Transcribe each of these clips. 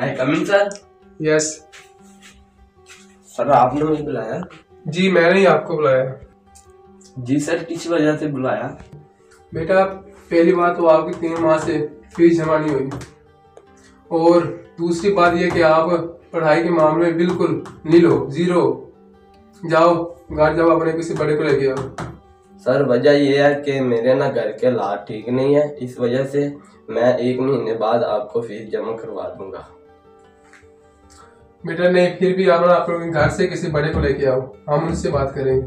मैं coming sir. Yes sir, आपने मुझे बुलाया? जी मैंने ही आपको बुलाया। जी सर, किस वजह से बुलाया? बेटा पहली बात तो आपकी 3 माह से फीस जमा नहीं हुई, और दूसरी बात यह कि आप पढ़ाई के मामले में बिल्कुल नील हो, जीरो। जाओ घर जाओ, अपने किसी बड़े को लेके आओ। सर वजह यह है कि मेरे ना घर के हालात ठीक नहीं है, इस वजह से मैं 1 महीने बाद आपको फीस जमा करवा दूंगा। बेटा नहीं, फिर भी आप लोग घर से किसी बड़े को लेके आओ, हम उनसे बात करेंगे।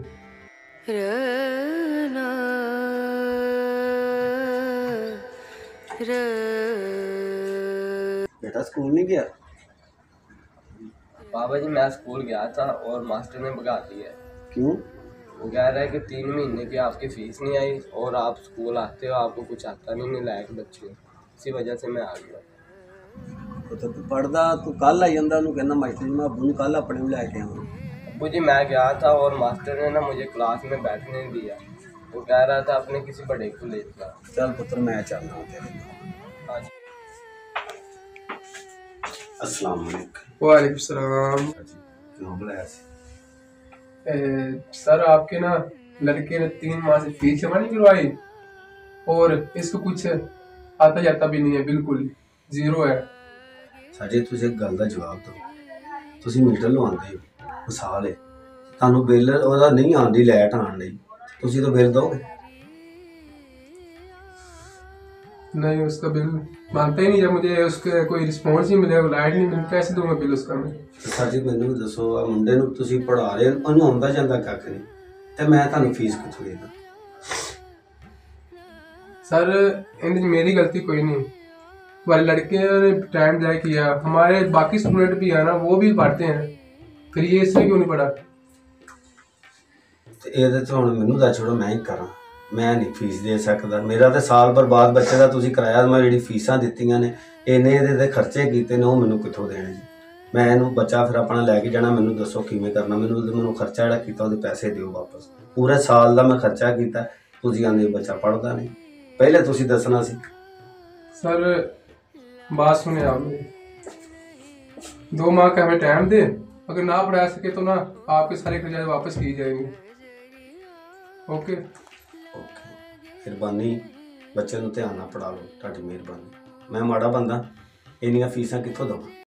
बेटा स्कूल नहीं गया? बाबा जी मैं स्कूल गया था और मास्टर ने भगा दिया। क्यों? वो कह रहा है कि 3 महीने की आपकी फीस नहीं आई और आप स्कूल आते हो, आपको कुछ आता नहीं, लायक बच्चे हो, इसी वजह से मैं आ गया। तो तू पढ़दा तू कल आई जांदा, उन्होंने कहना मास्टर जी मैं अबू कल अपने में लैके आऊँ। अबू जी मैं गया था और मास्टर ने ना मुझे क्लास में बैठने दिया, वो कह रहा था अपने किसी बड़े को ले जाओ। चल पुत्र मैं चलना हूँ। अस्सलाम वालेकुम। वालेकुम सलाम। क्यों बुलाया सर? आपके ना लड़के ने 3 माह से फीस जमा नहीं करवाई, और इसको कुछ आता जाता भी नहीं है, बिल्कुल जीरो है। साजे तुझे गल का जवाब दो, तुसी मीटर लवाते हो साल है, तुहानू बिल ओहदा नहीं आंदी, लाइट आन दी, तुसी तो बिल दोगे नहीं? उसका बिल मानता ही नहीं, जब मुझे उसके कोई रिस्पॉन्स नहीं मिला, लाइट नहीं मिलता, कैसे दूंगा बिल उसका मैं? सर जी मैनू दसो, आ मुंडे नू तुसी पढ़ा रहे हो, ओनू आंदा जांदा कख नहीं, ते मैं तुहानू फीस कित्थों देना? सर इन्हें मेरी गलती कोई नहीं, वाले लड़के ने टाइम जाया किया, हमारे बाकी स्टूडेंट भी है ना, वो भी पढ़ते हैं, फिर ये इसमें क्यों नहीं पढ़ा? ये तो हम मैनू दस छोड़ो, मैं ही करा, मैं नहीं फीस दे सकता, मेरा तो साल बर्बाद बच्चे का तुसी कराया, मैं जी फीसा दित्तियां ने, इन्ने खर्चे किए ने, मैनू कितों देने जी? मैं इनू बच्चा फिर अपना लैके जाना, मैनू दसो किवें करना? मैनू खर्चा जिहड़ा कीता उहदे पैसे दिओ वापस, पूरे साल का मैं खर्चा किया, तुसी आंदे बच्चा पढ़दा नहीं, पहले तुसी दसना सी। सर बात सुने आप, 2 माह का हमें टाइम दे, अगर ना पढ़ा सके तो ना आपके सारे खर्चे वापस किए जाएंगे। ओके ओके, मेहरबानी, बच्चे ध्यान पढ़ा लो, ताकि मेहरबानी। मैं माड़ा बंदा, इनिया फीसा कितों दूँ?